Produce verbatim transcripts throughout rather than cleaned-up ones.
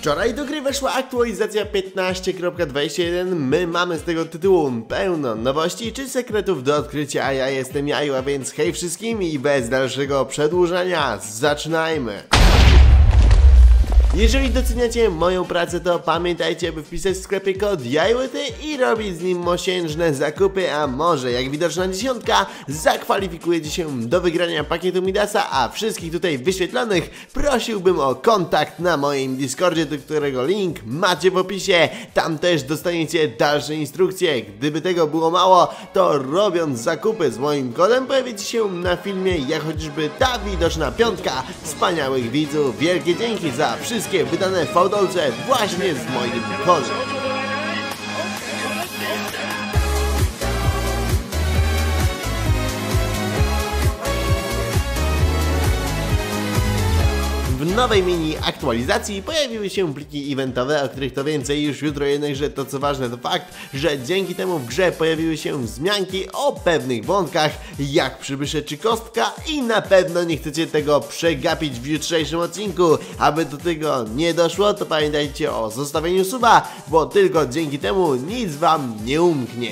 Wczoraj do gry weszła aktualizacja piętnaście kropka dwadzieścia jeden. My mamy z tego tytułu pełno nowości czy sekretów do odkrycia, a ja jestem Jaju, a więc hej wszystkim i bez dalszego przedłużania zaczynajmy! Jeżeli doceniacie moją pracę, to pamiętajcie, by wpisać w sklepie kod jajuuyty i robić z nim miesięczne zakupy, a może jak widoczna dziesiątka zakwalifikujecie się do wygrania pakietu Midasa, a wszystkich tutaj wyświetlonych prosiłbym o kontakt na moim Discordzie, do którego link macie w opisie. Tam też dostaniecie dalsze instrukcje. Gdyby tego było mało, to robiąc zakupy z moim kodem pojawicie się na filmie jak chociażby ta widoczna piątka wspaniałych widzów. Wielkie dzięki za wszystko. Wszystkie wydane fałdolce właśnie z moim kodem. W nowej mini aktualizacji pojawiły się pliki eventowe, o których to więcej już jutro, jednakże to co ważne to fakt, że dzięki temu w grze pojawiły się wzmianki o pewnych wątkach jak Przybysze czy Kostka i na pewno nie chcecie tego przegapić w jutrzejszym odcinku. Aby do tego nie doszło, to pamiętajcie o zostawieniu suba, bo tylko dzięki temu nic wam nie umknie.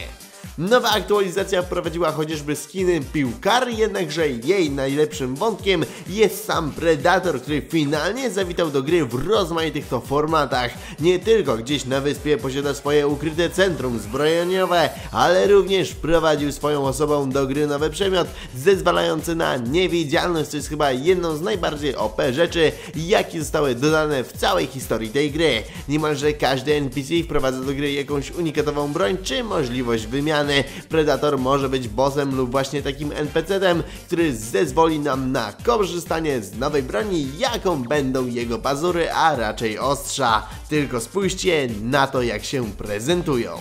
Nowa aktualizacja wprowadziła chociażby skiny piłkar, jednakże jej najlepszym wątkiem jest sam Predator, który finalnie zawitał do gry w rozmaitych to formatach. Nie tylko gdzieś na wyspie posiada swoje ukryte centrum zbrojeniowe, ale również wprowadził swoją osobą do gry nowy przedmiot zezwalający na niewidzialność, co jest chyba jedną z najbardziej O P rzeczy, jakie zostały dodane w całej historii tej gry. Niemalże każdy N P C wprowadza do gry jakąś unikatową broń czy możliwość wymiany. Predator może być bossem lub właśnie takim N P C-tem, który zezwoli nam na korzystanie z nowej broni, jaką będą jego pazury, a raczej ostrza. Tylko spójrzcie na to, jak się prezentują.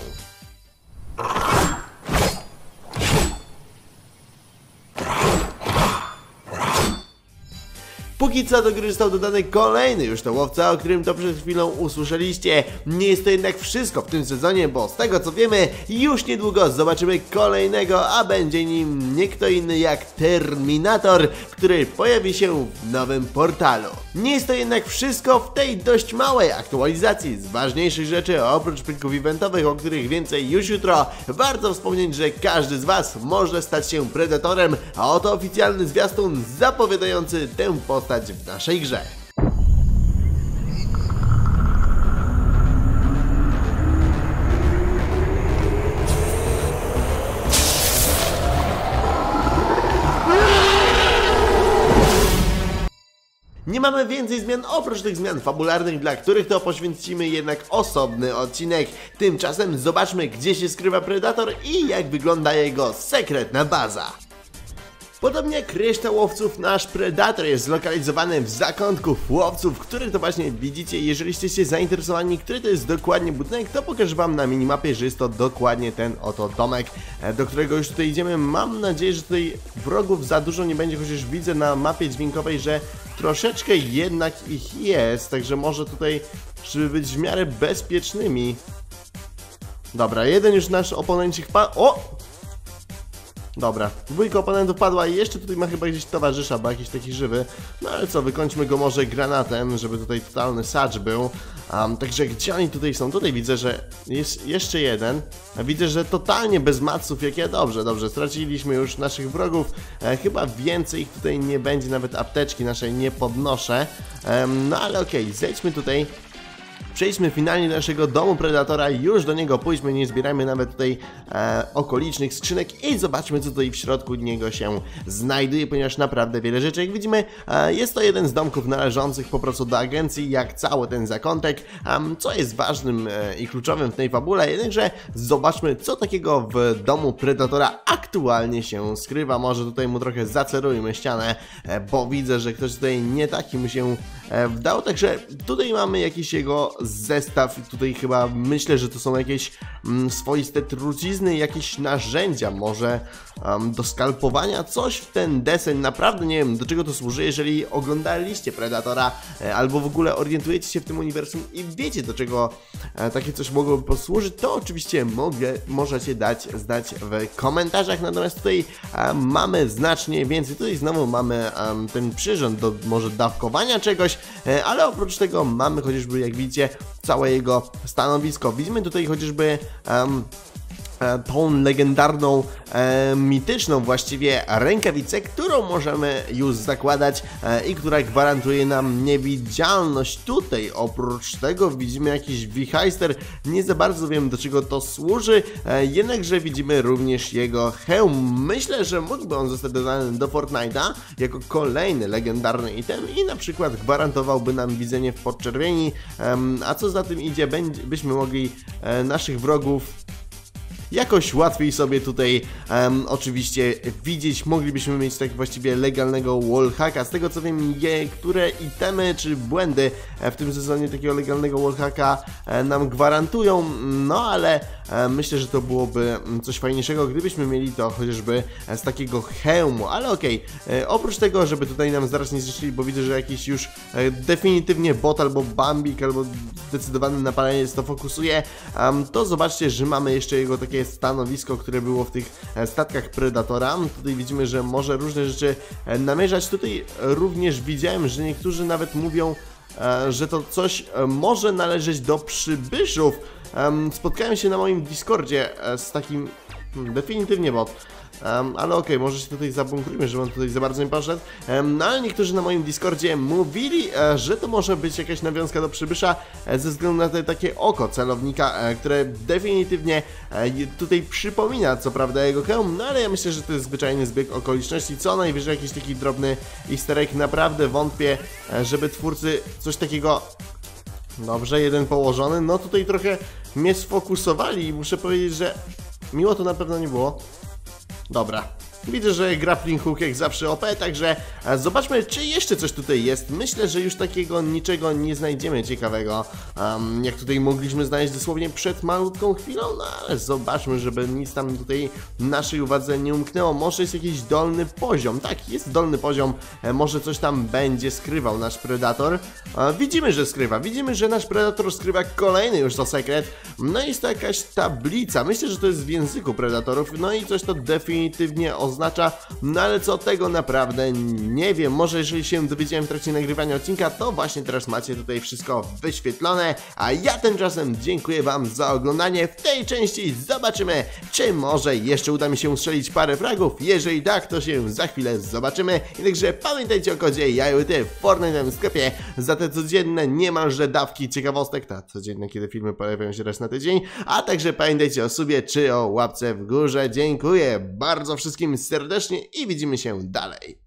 Póki co do gry został dodany kolejny już to łowca, o którym to przed chwilą usłyszeliście. Nie jest to jednak wszystko w tym sezonie, bo z tego co wiemy, już niedługo zobaczymy kolejnego, a będzie nim nie kto inny jak Terminator, który pojawi się w nowym portalu. Nie jest to jednak wszystko w tej dość małej aktualizacji. Z ważniejszych rzeczy, oprócz plików eventowych, o których więcej już jutro, warto wspomnieć, że każdy z was może stać się Predatorem, a oto oficjalny zwiastun zapowiadający tę postać w naszej grze. Nie mamy więcej zmian oprócz tych zmian fabularnych, dla których to poświęcimy jednak osobny odcinek. Tymczasem zobaczmy, gdzie się skrywa Predator i jak wygląda jego sekretna baza. Podobnie jak reszta łowców, nasz Predator jest zlokalizowany w zakątku łowców, których to właśnie widzicie. Jeżeli jesteście zainteresowani, który to jest dokładnie budynek, to pokażę wam na minimapie, że jest to dokładnie ten oto domek, do którego już tutaj idziemy. Mam nadzieję, że tutaj wrogów za dużo nie będzie, chociaż widzę na mapie dźwiękowej, że troszeczkę jednak ich jest, także może tutaj, żeby być w miarę bezpiecznymi. Dobra, jeden już nasz oponencie wpadł. O! Dobra, dwójka oponentów padła i jeszcze tutaj ma chyba gdzieś towarzysza, bo jakiś taki żywy. No ale co, wykończmy go może granatem, żeby tutaj totalny sacz był. Um, także gdzie oni tutaj są? Tutaj widzę, że jest jeszcze jeden. Widzę, że totalnie bez maców, jak ja. Dobrze, dobrze, straciliśmy już naszych wrogów. E, chyba więcej ich tutaj nie będzie, nawet apteczki naszej nie podnoszę. E, no ale okej, okay, zejdźmy tutaj. Przejdźmy finalnie do naszego domu Predatora, już do niego pójdźmy, nie zbierajmy nawet tutaj e, okolicznych skrzynek i zobaczmy, co tutaj w środku niego się znajduje, ponieważ naprawdę wiele rzeczy, jak widzimy, e, jest to jeden z domków należących po prostu do agencji, jak cały ten zakątek, um, co jest ważnym e, i kluczowym w tej fabule, jednakże zobaczmy, co takiego w domu Predatora aktualnie się skrywa. Może tutaj mu trochę zacerujmy ścianę, e, bo widzę, że ktoś tutaj nie taki mu się e, wdał, także tutaj mamy jakiś jego zestaw. Tutaj chyba myślę, że to są jakieś mm, swoiste trucizny, jakieś narzędzia może um, do skalpowania, coś w ten deseń. Naprawdę nie wiem, do czego to służy. Jeżeli oglądaliście Predatora e, albo w ogóle orientujecie się w tym uniwersum i wiecie, do czego e, takie coś mogłoby posłużyć, to oczywiście mogę, możecie dać znać w komentarzach. Natomiast tutaj e, mamy znacznie więcej. Tutaj znowu mamy e, ten przyrząd do może dawkowania czegoś, e, ale oprócz tego mamy chociażby, jak widzicie, całe jego stanowisko. Widzimy tutaj chociażby um, tą legendarną, e, mityczną właściwie rękawicę, którą możemy już zakładać e, i która gwarantuje nam niewidzialność. Tutaj oprócz tego widzimy jakiś wichajster, nie za bardzo wiem, do czego to służy, e, jednakże widzimy również jego hełm. Myślę, że mógłby on zostać dodany do Fortnite'a jako kolejny legendarny item i na przykład gwarantowałby nam widzenie w podczerwieni, e, a co za tym idzie, będzie, byśmy mogli e, naszych wrogów jakoś łatwiej sobie tutaj um, oczywiście widzieć. Moglibyśmy mieć tak właściwie legalnego wallhacka. Z tego co wiem, niektóre itemy czy błędy w tym sezonie takiego legalnego wallhacka nam gwarantują, no ale myślę, że to byłoby coś fajniejszego, gdybyśmy mieli to chociażby z takiego hełmu, ale okej. Okay. Oprócz tego, żeby tutaj nam zaraz nie zniszczyli, bo widzę, że jakiś już definitywnie bot albo bambik, albo zdecydowany napalenie to fokusuje, to zobaczcie, że mamy jeszcze jego takie stanowisko, które było w tych statkach Predatora. Tutaj widzimy, że może różne rzeczy namierzać. Tutaj również widziałem, że niektórzy nawet mówią, że to coś może należeć do przybyszów. Spotkałem się na moim Discordzie z takim... definitywnie bot. Um, ale okej, okay, może się tutaj zabunkrujmy, że on tutaj za bardzo nie poszedł. Um, no ale niektórzy na moim Discordzie mówili, e, że to może być jakaś nawiązka do Przybysza, e, ze względu na te takie oko celownika, e, które definitywnie e, tutaj przypomina co prawda jego hełm, no ale ja myślę, że to jest zwyczajny zbieg okoliczności, co najwyżej jakiś taki drobny easter egg. Naprawdę wątpię, e, żeby twórcy coś takiego... Dobrze, jeden położony, no tutaj trochę mnie sfokusowali i muszę powiedzieć, że miło to na pewno nie było. Dobra, widzę, że Grappling Hook jak zawsze O P, także zobaczmy, czy jeszcze coś tutaj jest. Myślę, że już takiego niczego nie znajdziemy ciekawego, um, jak tutaj mogliśmy znaleźć dosłownie przed malutką chwilą, no ale zobaczmy, żeby nic tam tutaj naszej uwadze nie umknęło. Może jest jakiś dolny poziom, tak, jest dolny poziom, może coś tam będzie skrywał nasz Predator. Widzimy, że skrywa, widzimy, że nasz Predator skrywa kolejny już to sekret. No jest to jakaś tablica, myślę, że to jest w języku Predatorów, no i coś to definitywnie oznacza. Oznacza, no ale co tego naprawdę nie wiem. Może jeżeli się dowiedziałem w trakcie nagrywania odcinka, to właśnie teraz macie tutaj wszystko wyświetlone, a ja tymczasem dziękuję wam za oglądanie. W tej części zobaczymy, czy może jeszcze uda mi się strzelić parę fragów. Jeżeli tak, to się za chwilę zobaczymy. Jednakże pamiętajcie o kodzie jajuuyt w Fortnite'owym sklepie za te codzienne niemalże dawki ciekawostek, ta codzienne, kiedy filmy pojawiają się raz na tydzień, a także pamiętajcie o subie czy o łapce w górze. Dziękuję bardzo wszystkim serdecznie i widzimy się dalej.